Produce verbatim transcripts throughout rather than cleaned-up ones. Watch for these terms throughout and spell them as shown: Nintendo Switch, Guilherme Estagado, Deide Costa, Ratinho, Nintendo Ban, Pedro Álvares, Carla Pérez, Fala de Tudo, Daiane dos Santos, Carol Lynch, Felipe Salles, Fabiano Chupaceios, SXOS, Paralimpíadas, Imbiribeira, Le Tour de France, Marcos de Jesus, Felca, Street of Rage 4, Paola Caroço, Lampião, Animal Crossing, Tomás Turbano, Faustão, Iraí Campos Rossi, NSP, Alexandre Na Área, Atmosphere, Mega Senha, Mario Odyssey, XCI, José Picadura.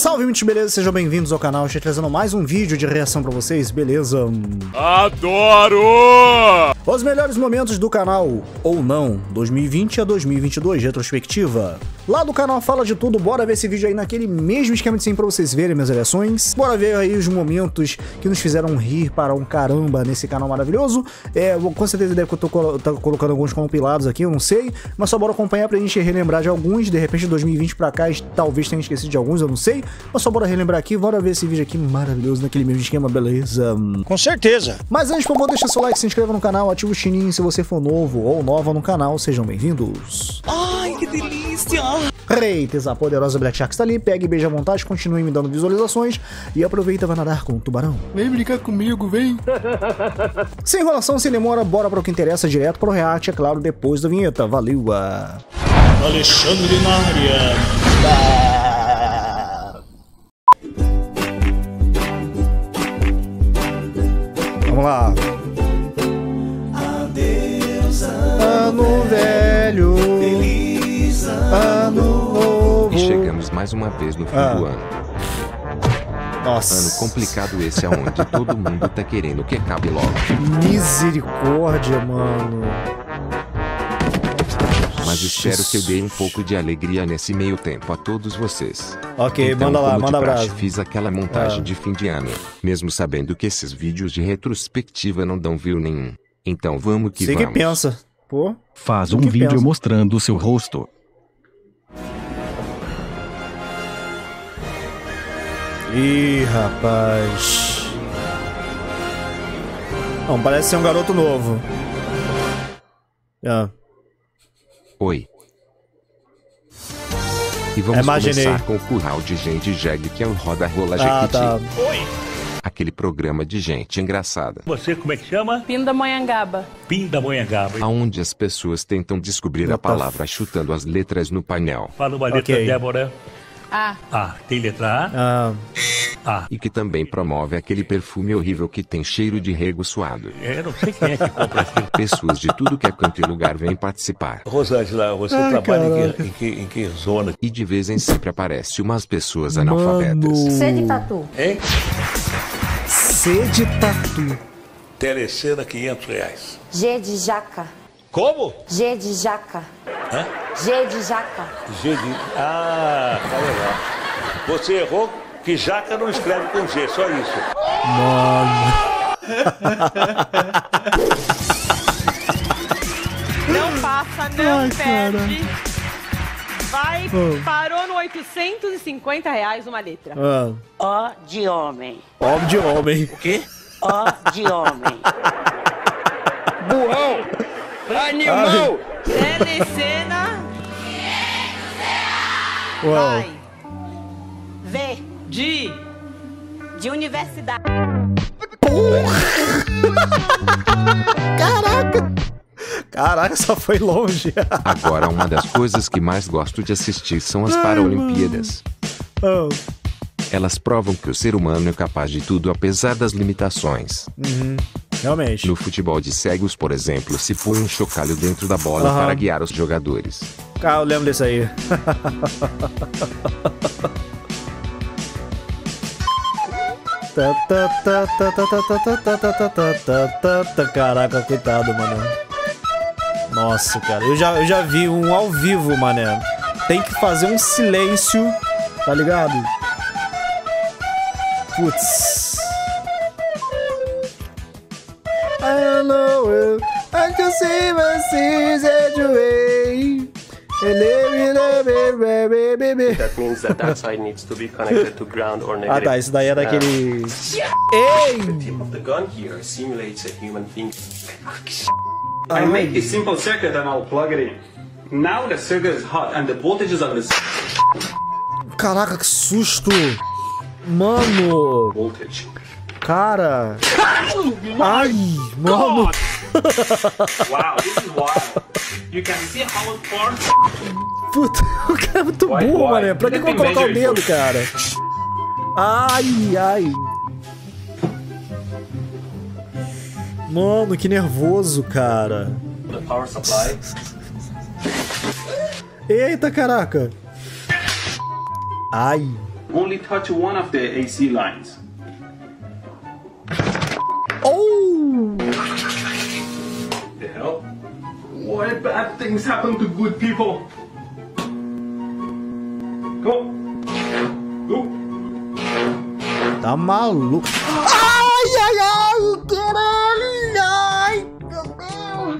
Salve, gente, beleza? Sejam bem-vindos ao canal. Estou trazendo mais um vídeo de reação pra vocês, beleza? Adoro! Os melhores momentos do canal, ou não, dois mil e vinte a dois mil e vinte e dois, retrospectiva. Lá do canal Fala de Tudo, bora ver esse vídeo aí naquele mesmo esquema de sempre pra vocês verem minhas reações. Bora ver aí os momentos que nos fizeram rir para um caramba nesse canal maravilhoso. É, com certeza deve que eu tô, colo tô colocando alguns compilados aqui, eu não sei. Mas só bora acompanhar pra gente relembrar de alguns. De repente, de dois mil e vinte pra cá, talvez tenha esquecido de alguns, eu não sei. Mas só bora relembrar aqui, bora ver esse vídeo aqui maravilhoso naquele mesmo esquema, beleza? Com certeza. Mas antes, por favor, deixa seu like, se inscreva no canal, ativa o sininho se você for novo ou nova no canal, sejam bem-vindos. Ai, que delícia! Reites, a poderosa Black Shark está ali, pegue e beija à vontade, continue me dando visualizações e aproveita, vai nadar com o tubarão. Vem brincar comigo, vem! Sem enrolação, sem demora, bora para o que interessa, direto para o react, é claro, depois da vinheta, valeu! A... Alexandre Na Área. Ah. Vamos lá. Adeus, ano, ano velho, feliz ano, ano novo. E chegamos mais uma vez no fim ah. do ano. Nossa. Ano complicado esse aonde todo mundo tá querendo que acabe logo. Misericórdia, mano. Mas espero que eu dei um pouco de alegria nesse meio tempo a todos vocês. Ok, então, manda lá, manda abraço. Fiz aquela montagem ah. de fim de ano, mesmo sabendo que esses vídeos de retrospectiva não dão view nenhum. Então vamos que Sei vamos. Sei que pensa. Pô. Faz um vídeo pensa. mostrando o seu rosto. Ih, rapaz. Não, parece ser um garoto novo. Ah. Oi. E vamos Imaginei. começar com o curral de gente jegue, que é o Roda Rola ah, Jequiti. Tá. Oi. Aquele programa de gente engraçada. Você como é que chama? Pindamonhangaba. Pindamonhangaba. Aonde as pessoas tentam descobrir What a palavra chutando as letras no painel. Fala uma letra, okay. Débora. A. A. Tem letra A? A. Ah. E que também promove aquele perfume horrível que tem cheiro de rego suado. Eu não sei quem é que compra assim. Pessoas de tudo que é canto e lugar vêm participar. Rosângela, você Ai, trabalha em que, em que zona? E de vez em sempre aparece umas pessoas Mano. analfabetas. C de tatu. Hein? C de tatu. Telecena, quinhentos reais. G de jaca. Como? G de jaca. Hã? G de jaca. G de... Ah, tá legal. Você errou... Que jaca não escreve com G, só isso. Mano. Não passa, não Ai, perde. Cara. Vai, oh. parou no oitocentos e cinquenta reais uma letra. Ó ah. oh de homem. Ó oh de homem. O quê? Ó oh de homem. Burrão. Animal. Telecena. Vai. Vê. De... De universidade. Caraca! Caraca, só foi longe. Agora, uma das coisas que mais gosto de assistir são as Ai, Paralimpíadas. Oh. Elas provam que o ser humano é capaz de tudo, apesar das limitações. Uhum. Realmente. No futebol de cegos, por exemplo, se põe um chocalho dentro da bola uhum. para guiar os jogadores. Ah, eu lembro disso aí. Caraca, coitado, mano. Nossa, cara, eu já, eu já vi um ao vivo, mané. Tem que fazer um silêncio, tá ligado? Putz. I don't know if I can see my sins anyway. That means that that side needs to be connected to ground or negative. Ah, tá, isso daí é daquele. Ei! The tip of the gun here simulates a human finger. I make a simple circuit and I'll plug it in. Now the circuit is hot and the voltage is on this. Caraca, que susto! Mano! Voltage. Cara! Ai, mano! Wow, this is wild. You can see how it forms. Puta, o cara é muito burro, mané. Pra que eu vou colocar o dedo, cara? Ai, ai. Mano, que nervoso, cara. Eita, caraca. Ai. only touch one of the A C lines. Oh! The hell? What bad things happen to good people? Go! Go! Tá maluco. Ai, ai, ai, caralho. Ai, meu Deus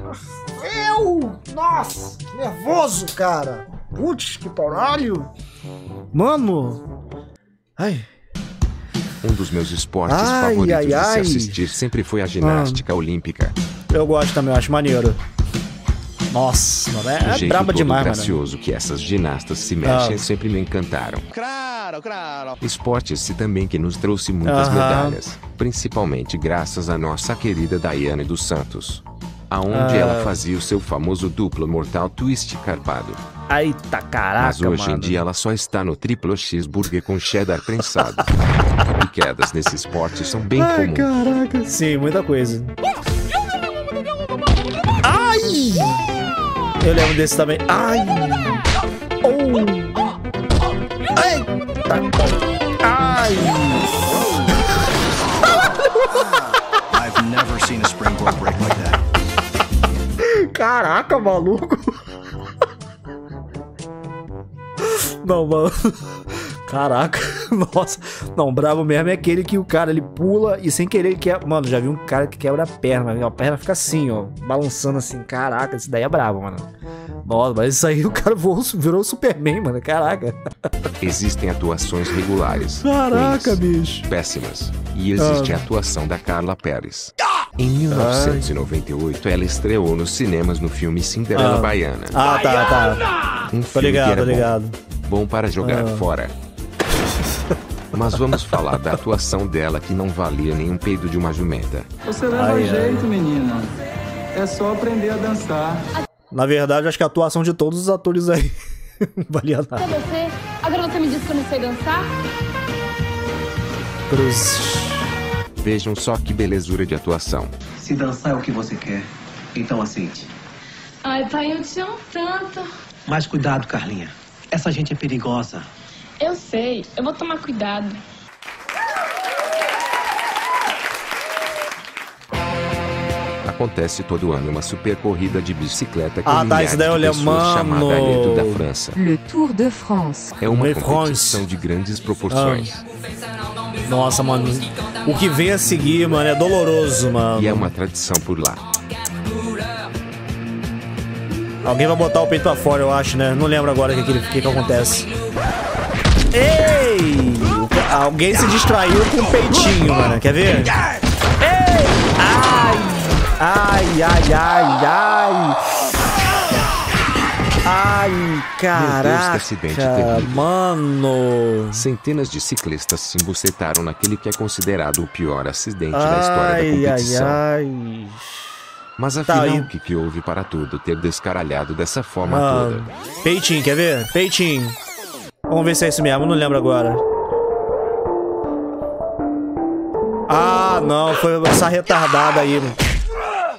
do céu. Nossa, que nervoso, cara. Putz, que paralho. Mano. Ai. Um dos meus esportes ai, favoritos ai, ai. de se assistir sempre foi a ginástica ah. olímpica. Eu gosto também, eu acho maneiro. Nossa, mano, é, é braba demais, mano. O jeito gracioso que essas ginastas se mexem ah. sempre me encantaram. Claro, claro. Esporte esse também que nos trouxe muitas uh -huh. medalhas, principalmente graças à nossa querida Daiane dos Santos, aonde uh... ela fazia o seu famoso duplo mortal twist carpado. Eita, caraca, mas hoje mano. em dia ela só está no triplo cheeseburger com cheddar prensado. E quedas nesse esporte são bem Ai, comuns. Caraca. Sim, muita coisa. Ai! Eu lembro desse também. Ai! Oh! Ai! Ai! I've never seen a springboard break like that. Caraca, maluco! Não, mano. Caraca, nossa. Não, brabo mesmo é aquele que o cara ele pula e sem querer ele quebra. Mano, já vi um cara que quebra a perna. A perna fica assim, ó, balançando assim. Caraca, isso daí é brabo, mano. Nossa, mas isso aí o cara voou, virou Superman, mano. Caraca. Existem atuações regulares. Caraca, ruins, bicho. Péssimas. E existe ah. a atuação da Carla Pérez. Em mil novecentos e noventa e oito, Ai. ela estreou nos cinemas no filme Cinderela ah. Baiana. Ah, tá, tá. Um tô ligado, tô ligado. Bom, bom para jogar ah. fora. Mas vamos falar da atuação dela que não valia nenhum peido de uma jumenta. Você leva ai, jeito, ai. menina. É só aprender a dançar. Na verdade, acho que a atuação de todos os atores aí não valia nada. Cadê você? Agora você me disse que eu não sei dançar? Cruz. Vejam só que belezura de atuação. Se dançar é o que você quer, então aceite. Ai, pai, eu te amo tanto. Mas cuidado, Carlinha. Essa gente é perigosa. Eu sei, eu vou tomar cuidado. Acontece todo ano uma super corrida de bicicleta que ah, tá, isso daí eu lembro, mano. Le Tour da France. Le Tour de France. É uma Le competição France. de grandes proporções. Ah. Nossa, mano, o que vem a seguir, mano, é doloroso, mano. E é uma tradição por lá. Alguém vai botar o peito pra fora, eu acho, né? Não lembro agora o que, que, que acontece. Ei! Alguém se distraiu com o peitinho, mano. Quer ver? Ei! Ai! Ai, ai, ai, ai! Ai, caraca, mano! Centenas de ciclistas se embucetaram naquele que é considerado o pior acidente ai, da história da competição. Ai, ai. Mas afinal, tá, e... o que, que houve para tudo ter descaralhado dessa forma ah, toda? Peitinho, quer ver? Peitinho. Vamos ver se é isso mesmo, não lembro agora. Ah, não, foi essa retardada aí, mano.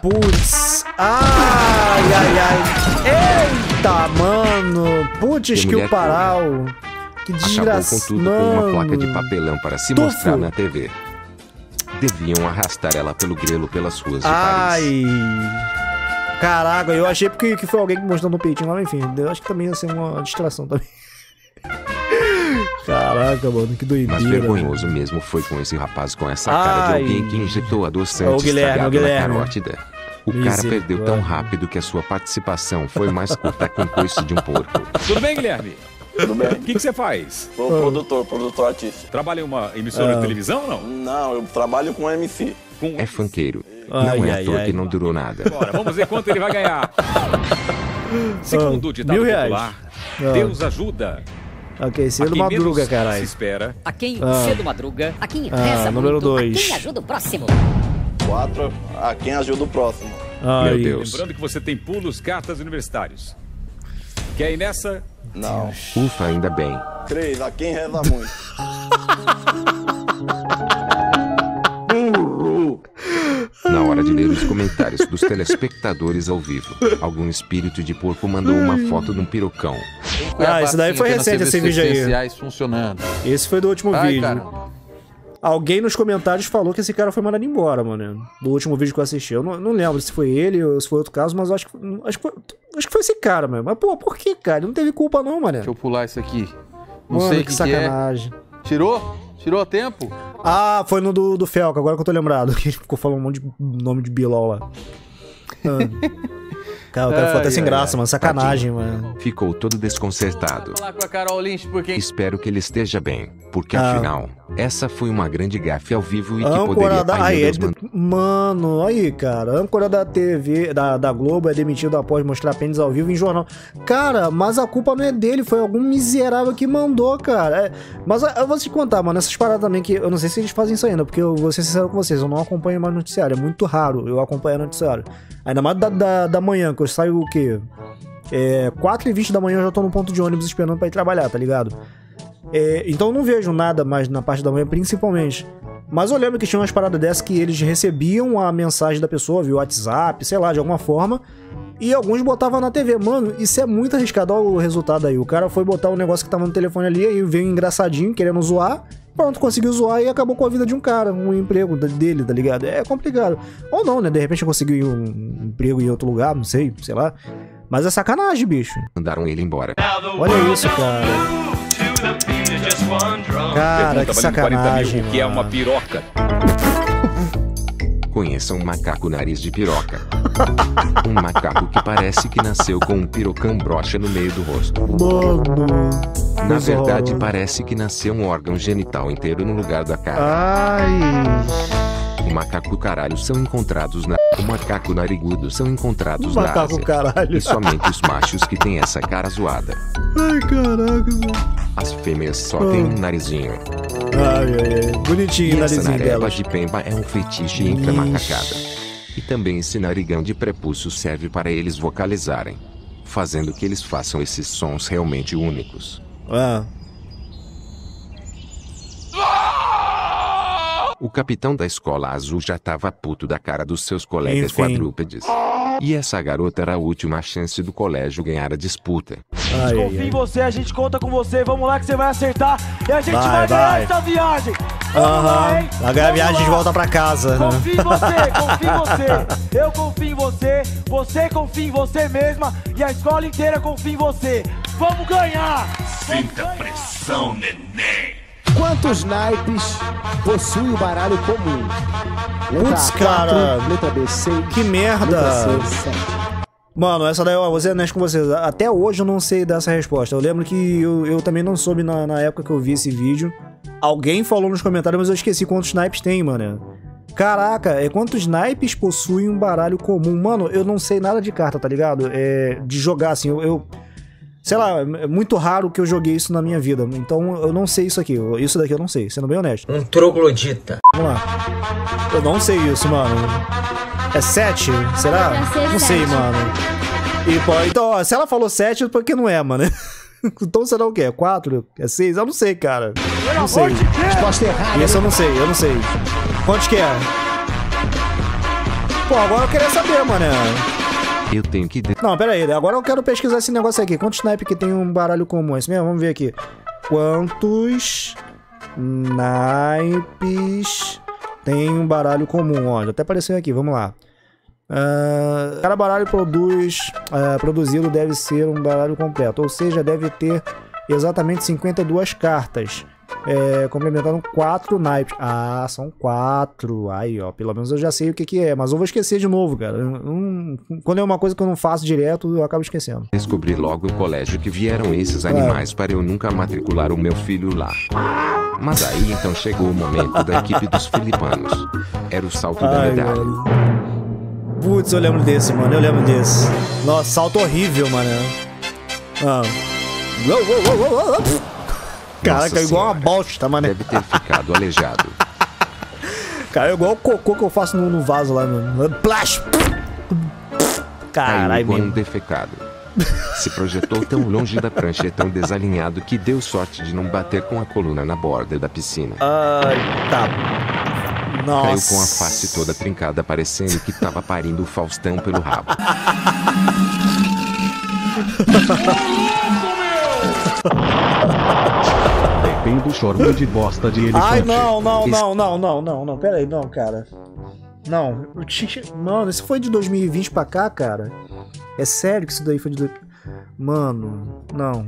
Putz. Ai, ai, ai. Eita, mano. Putz, que o paral. Que desgraça. Acabou com tudo com uma placa de papelão para se Tufo. mostrar na T V. Deviam arrastar ela pelo grelo pelas ruas de Paris. Ai. Caraca, eu achei porque que foi alguém que mostrou no peitinho lá, mas enfim. Eu acho que também ia ser uma distração também. Caraca, mano, que doideira. Mas vergonhoso mesmo foi com esse rapaz com essa ai. cara de alguém que injetou adoçante estragado na carótida. O Me cara perdeu vai. tão rápido que a sua participação foi mais curta que um coice de um porco. Tudo bem, Guilherme? Tudo bem. O que você faz? Sou oh. produtor, produtor artista. Trabalha em uma emissora ah. de televisão ou não? Não, eu trabalho com M C. Com... É funkeiro. Ai, não é ai, ator ai, que ai. não durou nada. Bora, vamos ver quanto ele vai ganhar. Segundo o ditado popular, ah. Deus ajuda. Ok, cedo madruga, caralho. A quem ah. cedo madruga, a quem reza ah, número dois. A quem ajuda o próximo. quatro, a quem ajuda o próximo. Ai, meu Deus. Lembrando que você tem pulos, cartas universitários. Quer ir nessa? Não. Ufa, ainda bem. três, a quem reza muito. Na hora de ler os comentários. comentários dos telespectadores ao vivo. Algum espírito de porco mandou uma foto de um pirocão. Ah, isso daí foi recente, esse vídeo aí. Funcionando. Esse foi do último Ai, vídeo. Cara. Alguém nos comentários falou que esse cara foi mandado embora, mano. Do último vídeo que eu assisti. Eu não, não lembro se foi ele ou se foi outro caso, mas acho que, acho que, foi, acho que foi esse cara, mano. Mas, pô, por que, cara? Ele não teve culpa não, mano. Deixa eu pular isso aqui. Não mano, sei que, que sacanagem. Que é. Tirou? Tirou a tempo? Ah, foi no do, do Felca, agora que eu tô lembrado. Que ele ficou falando um monte de nome de Bilol lá. Ah. Cara, o cara ficou até sem graça, mano. Sacanagem, Ratinho, mano. Ficou todo desconcertado. Falar com a Carol Lynch porque... Espero que ele esteja bem, porque ah. afinal, essa foi uma grande gafe ao vivo e âncora que poderia... Da... Ai, Deus, mano. mano, aí, cara. Âncora da T V, da, da Globo é demitido após mostrar pênis ao vivo em jornal. Cara, mas a culpa não é dele, foi algum miserável que mandou, cara. É... Mas eu vou te contar, mano, essas paradas também que... Eu não sei se eles fazem isso ainda, porque eu vou ser sincero com vocês, eu não acompanho mais noticiário, é muito raro eu acompanhar noticiário. Ainda mais da, da, da manhã, que eu saio o quê? É, quatro e vinte da manhã eu já tô no ponto de ônibus esperando pra ir trabalhar, tá ligado? É, então eu não vejo nada mais na parte da manhã, principalmente. Mas eu lembro que tinha umas paradas dessas que eles recebiam a mensagem da pessoa via WhatsApp, sei lá, de alguma forma. E alguns botavam na T V. Mano, isso é muito arriscado. Olha o resultado aí. O cara foi botar um negócio que tava no telefone ali, aí veio engraçadinho, querendo zoar. Pronto, conseguiu zoar e acabou com a vida de um cara, um emprego dele, tá ligado? É complicado. Ou não, né? De repente conseguiu um emprego em outro lugar, não sei, sei lá. Mas é sacanagem, bicho. Mandaram ele embora. Olha isso, cara. Cara, que sacanagem, mano. Que é uma piroca. Conheça um macaco nariz de piroca. Um macaco que parece que nasceu com um pirocão brocha no meio do rosto. Mano, na verdade, parece que nasceu um órgão genital inteiro no lugar da cara. Ai. O macaco caralho são encontrados na... O macaco narigudo são encontrados o na macaco Ásia. Caralho. E somente os machos que têm essa cara zoada. Ai, caraca, mano. As fêmeas só ah. têm um narizinho. Ai, ai, ai. Bonitinho o narizinho dela. Essa nareba de pemba é um fetiche entre macacada. E também esse narigão de prepúcio serve para eles vocalizarem, fazendo que eles façam esses sons realmente únicos. Ah. O capitão da escola azul já tava puto da cara dos seus colegas Enfim. quadrúpedes. E essa garota era a última chance do colégio ganhar a disputa. Ai, Confia ai, em você, a gente conta com você. Vamos lá que você vai acertar. E a gente vai, vai ganhar vai. essa viagem. Aham. Uhum. Agora a viagem de volta pra casa. Confia né? em você, confia em você. Eu confio em você. Você confia em você mesma. E a escola inteira confia em você. Vamos ganhar. Sinta pressão, neném. Quantos naipes possui o baralho comum? Putz, cara, que merda! Mano, essa daí, ó, vou ser honesto com vocês. Até hoje eu não sei dar essa resposta. Eu lembro que eu, eu também não soube na, na época que eu vi esse vídeo. Alguém falou nos comentários, mas eu esqueci quantos naipes tem, mano. Caraca, é quantos naipes possui um baralho comum? Mano, eu não sei nada de carta, tá ligado? É, de jogar, assim, eu... eu Sei lá, é muito raro que eu joguei isso na minha vida. Então eu não sei isso aqui. Isso daqui eu não sei, sendo bem honesto. Um troglodita. Vamos lá. Eu não sei isso, mano. É sete? Será? Não sei, mano. E pode... Então, ó, se ela falou sete, por que não é, mano? Então será o quê? É quatro? É seis? Eu não sei, cara. Não sei. Resposta errada. Isso eu não sei, eu não sei. Quantos que é? Pô, agora eu queria saber, mano. Eu tenho que... Não, pera aí. Agora eu quero pesquisar esse negócio aqui. Quantos naipes que tem um baralho comum? É isso mesmo? Vamos ver aqui. Quantos naipes tem um baralho comum? Olha, até apareceu aqui. Vamos lá. Uh, cada baralho produz, uh, produzido deve ser um baralho completo. Ou seja, deve ter exatamente cinquenta e duas cartas. É, complementando quatro naipes. Ah, são quatro. Aí, ó, pelo menos eu já sei o que que é. Mas eu vou esquecer de novo, cara. Hum, quando é uma coisa que eu não faço direto, eu acabo esquecendo. Descobri logo o colégio que vieram esses animais é. para eu nunca matricular o meu filho lá. Mas aí então chegou o momento da equipe dos filipanos. Era o salto Ai, da medalha. Putz, eu lembro desse, mano. Eu lembro desse. Nossa, salto horrível, mano. Ah. Cara, caiu igual uma bosta, mano. Deve ter ficado aleijado. Caiu igual o cocô que eu faço no, no vaso lá, mano. Plash! Caralho, mano. Um defecado. Se projetou tão longe da prancha e tão desalinhado que deu sorte de não bater com a coluna na borda da piscina. Ai, tá. Nossa. Caiu com a face toda trincada, parecendo que tava parindo o Faustão pelo rabo. Depende do chorro de bosta de elefante. Ai, não, não, não, não, não, não, não, pera aí, não, cara. Não, mano, isso foi de dois mil e vinte pra cá, cara. É sério que isso daí foi de... Mano, não.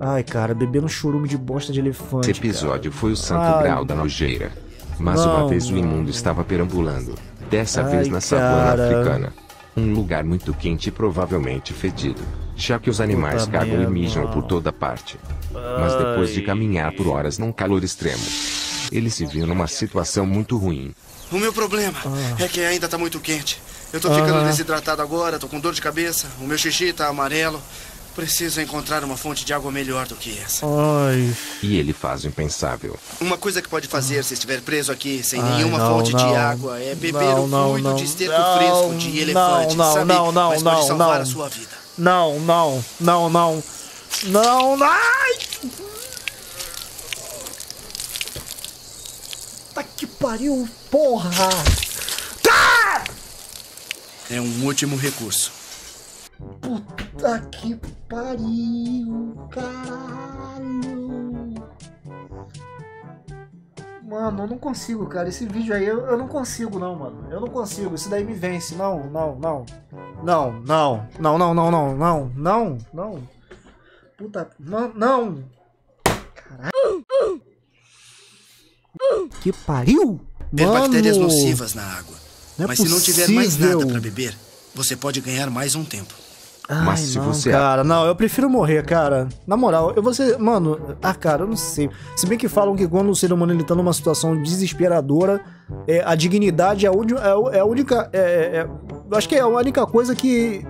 Ai, cara, bebendo chorume de bosta de elefante. Esse episódio, cara, foi o santo ai, grau da nojeira. Mas não, uma vez o imundo estava perambulando. Dessa ai, vez na savana africana. Um lugar muito quente e provavelmente fedido, já que os animais puta cagam minha, e mijam mano. por toda parte. Ai. Mas depois de caminhar por horas num calor extremo, ele se viu numa situação muito ruim. O meu problema ah. é que ainda tá muito quente. Eu tô ficando ah. desidratado agora, tô com dor de cabeça, o meu xixi tá amarelo. Preciso encontrar uma fonte de água melhor do que essa. Ai. E ele faz o impensável. Uma coisa que pode fazer se estiver preso aqui sem ai, nenhuma não, fonte não. de água é beber não, o fluido não, de esterco não, fresco de elefante. Não, sabe? Não, não, mas não, pode salvar não. a sua vida. Não, não, não, não. Não, não. Ai! Que pariu, porra! Tá! É um último recurso. Puta que pariu, caralho! Mano, eu não consigo, cara. Esse vídeo aí, eu, eu não consigo, não, mano. Eu não consigo. Isso daí me vence. Não, não, não. Não, não. Não, não, não, não, não. Não, não. Puta... Não, não. Caralho. Que pariu? Ter bactérias nocivas na água. Não é Mas possível. se não tiver mais nada pra beber, você pode ganhar mais um tempo. Ai, Mas se não, você... cara, não, eu prefiro morrer, cara. Na moral, eu vou ser... Mano, ah, cara, eu não sei. Se bem que falam que quando o ser humano ele tá numa situação desesperadora, é, a dignidade é a, é a única... É, é, acho que é a única coisa que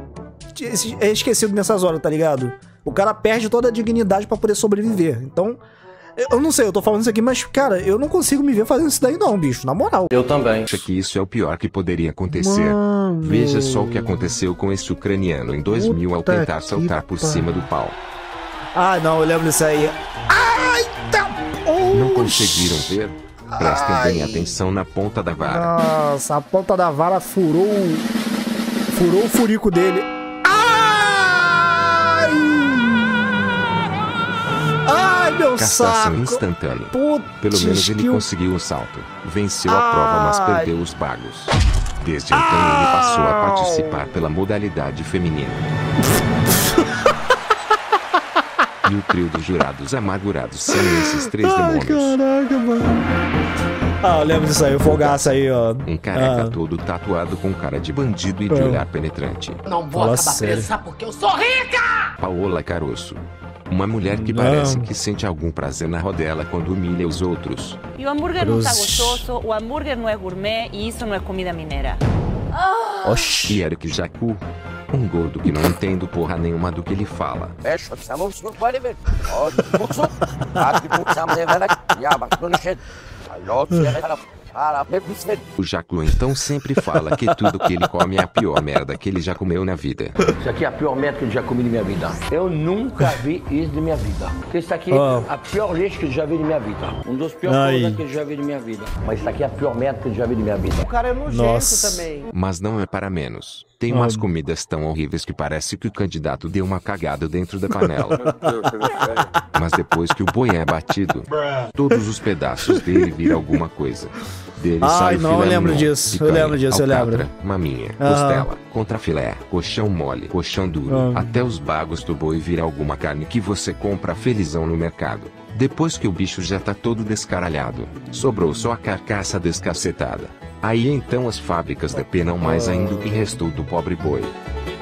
é esquecido nessas horas, tá ligado? O cara perde toda a dignidade pra poder sobreviver. Então... Eu não sei, eu tô falando isso aqui, mas, cara, eu não consigo me ver fazendo isso daí não, bicho, na moral. Eu também. Acho que isso é o pior que poderia acontecer. Mano. Veja só o que aconteceu com esse ucraniano em dois mil ao tentar saltar por cima do pau. Ah, não, eu lembro disso aí. Ai, tá... Oxi. Não conseguiram ver? Prestem Ai. bem atenção na ponta da vara. Nossa, a ponta da vara furou... Furou o furico dele. Ai, meu Castação saco! Instantânea. Pelo menos ele que... conseguiu o salto. Venceu Ai. a prova, mas perdeu os pagos. Desde então Ai. ele passou a participar pela modalidade feminina. E o trio dos jurados amargurados são esses três Ai, demônios. Caraca, mano. Ah, eu lembro disso aí, o fogaço aí, ó. Um careca ah. todo tatuado com cara de bandido e de olhar penetrante. Não vou Fala acabar sério. presa porque eu sou rica! Paola Caroço. Uma mulher que não. parece que sente algum prazer na rodela quando humilha os outros. E o hambúrguer Cruz. não tá gostoso, o hambúrguer não é gourmet e isso não é comida mineira. Oh. Oxi. E Eric Jacu, um gordo que não entendo porra nenhuma do que ele fala. O Jacu então sempre fala que tudo que ele come é a pior merda que ele já comeu na vida. Isso aqui é a pior merda que eu já comi na minha vida. Eu nunca vi isso na minha vida. Porque isso aqui oh. é a pior lixo que eu já vi na minha vida. Um dos piores coisas que eu já vi na minha vida. Mas isso aqui é a pior merda que eu já vi na minha vida. O cara é nojento Nossa. também. Mas não é para menos. Tem umas oh. comidas tão horríveis que parece que o candidato deu uma cagada dentro da panela. Mas depois que o boi é batido, todos os pedaços dele viram alguma coisa. Dele Ai, sai não, filé eu lembro mignon, disso, picanha, eu lembro disso, alcatra, eu lembro. maminha, ah. costela, contrafilé, colchão mole, colchão duro, ah. até os bagos do boi viram alguma carne que você compra felizão no mercado. Depois que o bicho já tá todo descaralhado, sobrou só a carcaça descacetada. Aí então as fábricas depenam mais ainda o que restou do pobre boi.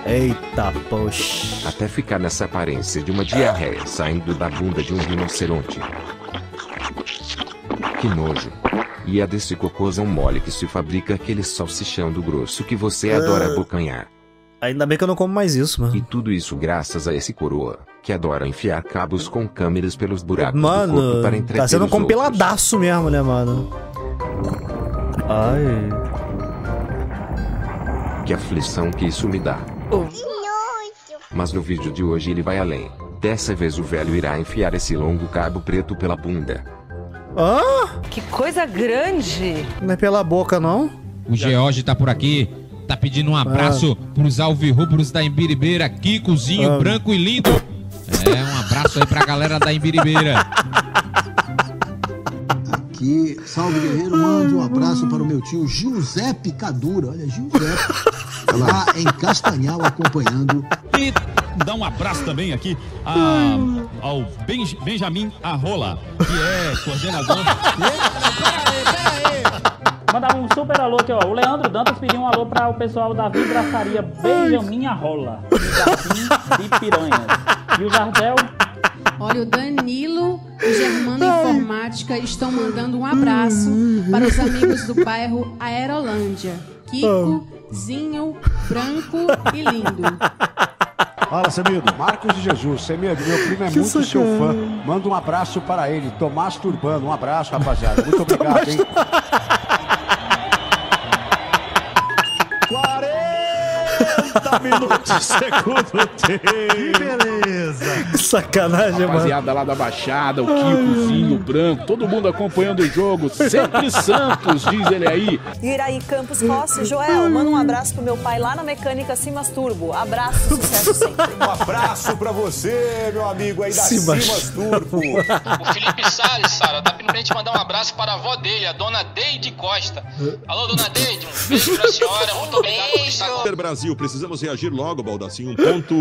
Eita, poxa. Até ficar nessa aparência de uma diarreia saindo da bunda de um rinoceronte. Que nojo. E é desse cocôzão mole que se fabrica aquele salsichão do grosso que você adora abocanhar. Ainda bem que eu não como mais isso, mano. E tudo isso graças a esse coroa, que adora enfiar cabos com câmeras pelos buracos mano, do corpo para entreter tá sendo compeladaço mesmo, né, mano? Ai. Que aflição que isso me dá. Oh. Mas no vídeo de hoje ele vai além. Dessa vez o velho irá enfiar esse longo cabo preto pela bunda. Hã? Que coisa grande! Não é pela boca, não? O George tá por aqui. Tá pedindo um abraço ah. pros alvirrubros da Imbiribeira. Kikozinho, ah. branco e lindo. É, um abraço aí pra galera da Imbiribeira. Aqui, salve guerreiro, mando um abraço para o meu tio José Picadura. Olha, José lá em Castanhal acompanhando. E dá um abraço também aqui a, ao Benj, Benjamin Arrola, que é coordenador. Mandar um super alô aqui, ó. O Leandro Dantas pediu um alô para o pessoal da vidraçaria Benjamin Arrola, do Jardim de Piranhas. E o Jardel. Olha, o Danilo e o Germano Informática estão mandando um abraço para os amigos do bairro Aerolândia. Kiko, Zinho, branco e lindo. Fala, Semido. Marcos de Jesus. Semido, meu primo é que muito seu é. fã. Manda um abraço para ele. Tomás Turbano. Um abraço, rapaziada. Muito obrigado, hein? quarenta minutos, segundo tempo. Que beleza. Que sacanagem, mano. Rapaziada lá da Baixada, o Kikozinho, o branco, todo mundo acompanhando o jogo. Sempre Santos, diz ele aí. Iraí Campos Rossi, Joel, manda um abraço pro meu pai lá na mecânica Simas Turbo. Abraço, sucesso sempre. Um abraço pra você, meu amigo aí da Simas, Simas Turbo. O Felipe Salles, Sara, tá pedindo pra gente mandar um abraço para a avó dele, a dona Deide Costa. Alô, dona Deide, um beijo pra senhora. Muito obrigado por estar com... Brasil, precisamos reagir logo, Baldacinho. Um ponto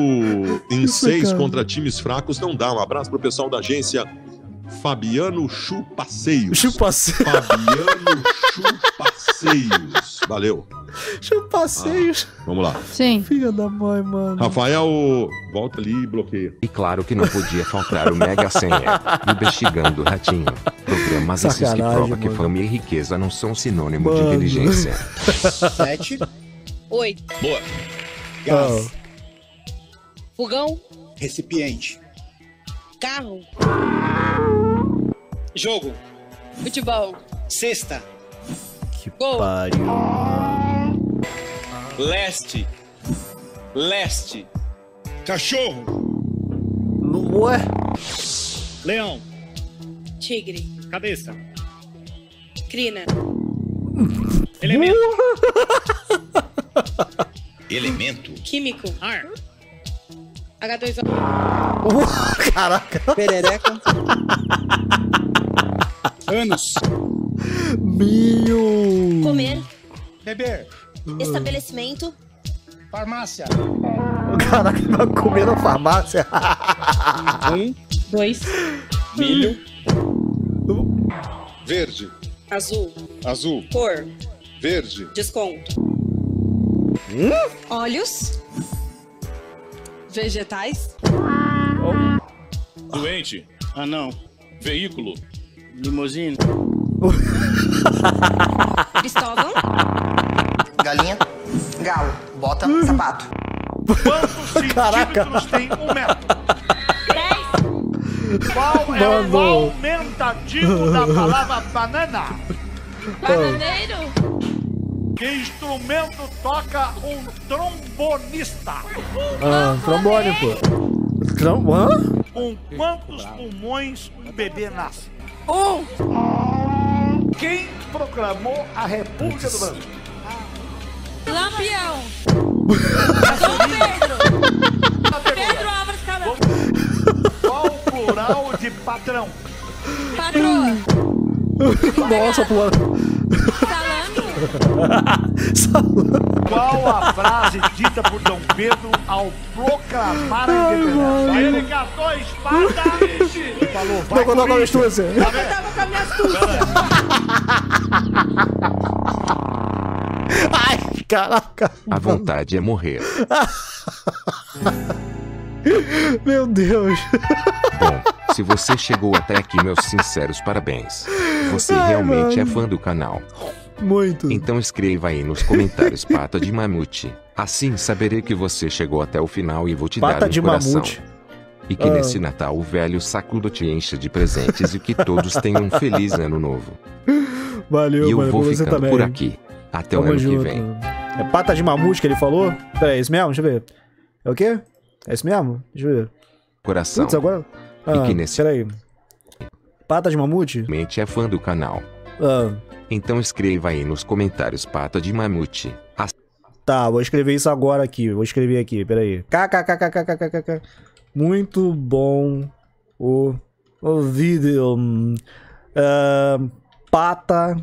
em seis contra times fracos não dá. Um abraço pro pessoal da agência Fabiano Chupaceios. Chupaceios. Fabiano Chupaceios. Valeu. Chupaceios. Ah, vamos lá. Sim. Filha da mãe, mano. Rafael, volta ali e bloqueia. E claro que não podia faltar o Mega Senha. Investigando o Ratinho. Programas esses que provam mano. que fama e riqueza não são sinônimo mano. de inteligência. Sete. Oito. Boa. Gás. Oh. Fogão. Recipiente. Carro. Jogo. Futebol. Cesta. Que gol. Pariu. Leste. Leste. Cachorro. Ué. Leão. Tigre. Cabeça. Crina. Elemento. Elemento. Químico. Ar. agá dois ó. Uh, caraca. Perereca. Anos. Mil. Comer. Beber. Estabelecimento. Farmácia. Caraca, vai comer na farmácia. Um. Dois. Milho. Um. Verde. Azul. Azul. Cor. Verde. Desconto. Hum? Olhos. Vegetais. Doente. Anão. Veículo. Limousine. Cristóvão. Galinha. Galo. Bota. Hum. Sapato. Quantos centímetros tem um metro? Dez. Qual Mano. é o aumentativo da palavra banana? Bananeiro. Que instrumento toca um trombonista? Ah, trombone, pô. Trom... Hã? Com quantos pulmões um bebê nasce? Um! Quem proclamou a República do Brasil? Lampião! Dom Pedro! Pedro Álvares Caroço! Qual o plural de patrão? Patroa! Nossa, pô! Salame! Qual a frase dita por Dom Pedro ao proclamar a independência? Ele catou a espada e falou: vai com a astúcia. Eu tava com a minha astúcia. Ai, caraca. A vontade é morrer. Meu Deus. Bom, se você chegou até aqui, meus sinceros parabéns. Você Ai, realmente mano. é fã do canal. Muito. Então escreva aí nos comentários pata de mamute. Assim saberei que você chegou até o final e vou te pata dar um de coração. Mamute. E que ah. nesse Natal o velho sacudo te encha de presentes e que todos tenham um feliz ano novo. Valeu, E eu mano, vou ficando também. por aqui. Até Vamos o ano junto. que vem. É pata de mamute que ele falou? Pera aí, é isso mesmo? Deixa eu ver. É o quê? É isso mesmo? Deixa eu ver. Coração. Putz, agora... Ah, e que nesse... Pera aí. Pata de mamute? Mente é fã do canal. Ah. Então escreva aí nos comentários pata de mamute. As... Tá, vou escrever isso agora aqui. Vou escrever aqui, peraí. KKKKKKKK. Muito bom o, o vídeo. Uh, pata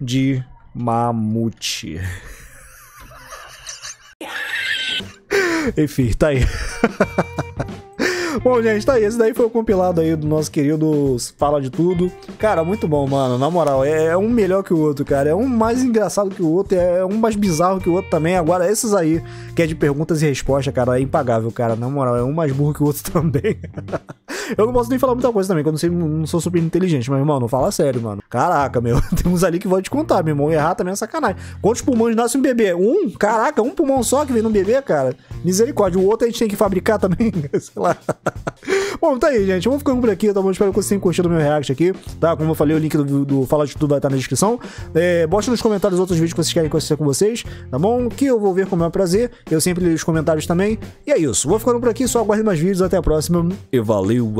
de mamute. Enfim, tá aí. Bom, gente, tá aí. Esse daí foi o compilado aí do nosso querido Fala de Tudo. Cara, muito bom, mano. Na moral, é um melhor que o outro, cara. É um mais engraçado que o outro, é um mais bizarro que o outro também. Agora, esses aí, que é de perguntas e respostas, cara, é impagável, cara. Na moral, é um mais burro que o outro também. Eu não posso nem falar muita coisa também, que eu não, sei, não sou super inteligente. Mas, irmão, não fala sério, mano. Caraca, meu. Tem uns ali que vão te contar, meu irmão. Errar também é sacanagem. Quantos pulmões nasce um bebê? Um? Caraca, um pulmão só que vem num bebê, cara. Misericórdia. O outro a gente tem que fabricar também, sei lá. Bom, tá aí, gente. Vamos ficando por aqui, tá bom? Espero que vocês tenham curtido o meu react aqui, tá? Como eu falei, o link do, do Fala de Tudo vai estar na descrição. É, bote nos comentários outros vídeos que vocês querem que eu assista com vocês, tá bom? Que eu vou ver com o meu prazer. Eu sempre leio os comentários também. E é isso. Vou ficando por aqui. Só aguarde mais vídeos. Até a próxima. E valeu!